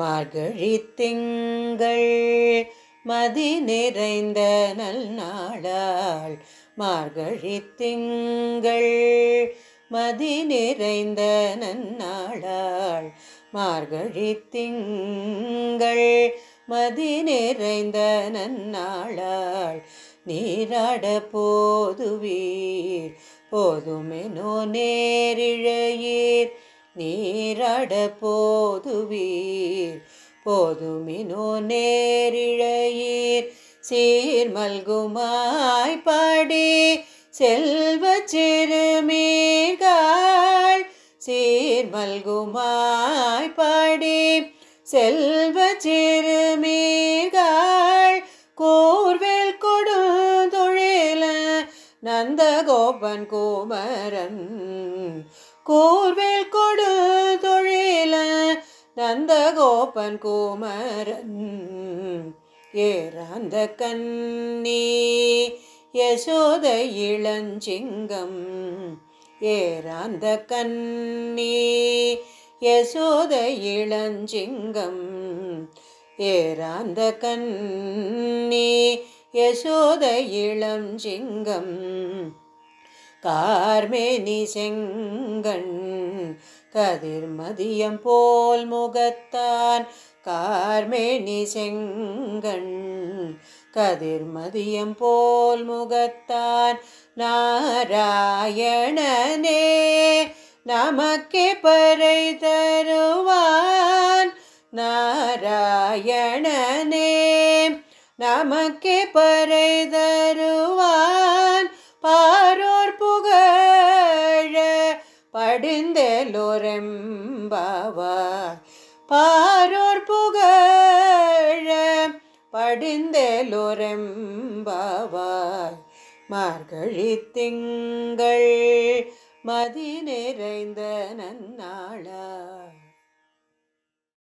மார்கழி திங்கள் மதி நிறைந்த நல்நாளாள், மார்கழி திங்கள் மதி நிறைந்த நன்னாளாள், மார்கழி திங்கள் மதி நிறைந்த நன்னாளாள், நீராட போதுவீர் போதுமெனோ நேரிழையீர், நீராட போதுவீர் போதுமினோ நேரிழையீர், சீர் மல்குமாய் பாடி செல்வ சிறுமீர்கள், சீர் மல்குமாய் பாடி செல்வ சிறுமீர்கள், கூர்வேல் கொடுந்தொழில நந்தகோபன் குமரன், கூர்வேல் கொடுந்தொழில நந்தகோபன் குமரன், ஏறாந்த கண்ணி யசோத இளஞ்சிங்கம், ஏறாந்த கண்ணி யசோத இளஞ்சிங்கம், ஏறாந்த கண்ணி யசோத இளஞ்சிங்கம், கார்மேனி செங்கண் கதிர்மதியம் போல் முகத்தான், கார்மேனி செங்கண் கதிர்மதியம் போல் முகத்தான், நாராயணனே நமக்கே பறை தருவான், நாராயணனே நமக்கே பறை தருவான், பாரோர் புகழ படிந்தெல்லோரெம்பாவாய், பாரோர் புகழ படிந்தெல்லோரெம்பாவாய், மார்கழி திங்கள் மதி நிறைந்த நன்னாளாய்.